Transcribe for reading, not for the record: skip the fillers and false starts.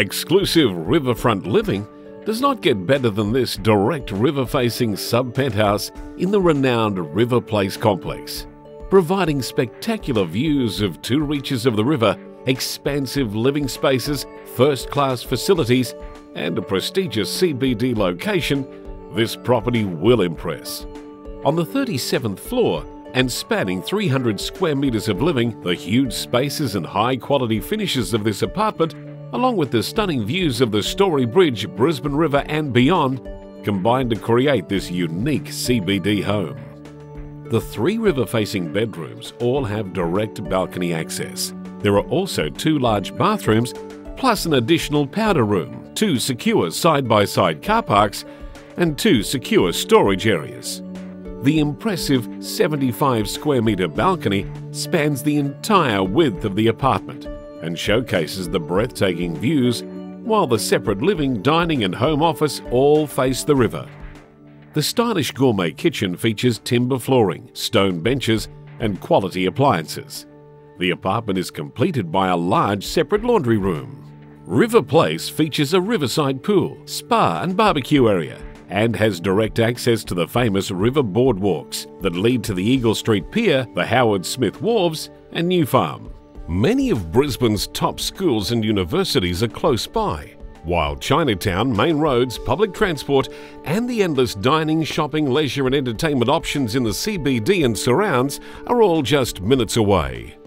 Exclusive riverfront living does not get better than this direct river-facing sub-penthouse in the renowned River Place complex, providing spectacular views of two reaches of the river, expansive living spaces, first-class facilities, and a prestigious CBD location. This property will impress. On the 37th floor and spanning 300 square meters of living, the huge spaces and high-quality finishes of this apartment, along with the stunning views of the Story Bridge, Brisbane River and beyond, combined to create this unique CBD home. The three river-facing bedrooms all have direct balcony access. There are also two large bathrooms, plus an additional powder room, two secure side-by-side car parks, and two secure storage areas. The impressive 75 square metre balcony spans the entire width of the apartment and showcases the breathtaking views, while the separate living, dining and home office all face the river. The stylish gourmet kitchen features timber flooring, stone benches and quality appliances. The apartment is completed by a large separate laundry room. River Place features a riverside pool, spa and barbecue area, and has direct access to the famous river boardwalks that lead to the Eagle Street Pier, the Howard Smith Wharves and New Farm. Many of Brisbane's top schools and universities are close by, while Chinatown, main roads, public transport and the endless dining, shopping, leisure and entertainment options in the CBD and surrounds are all just minutes away.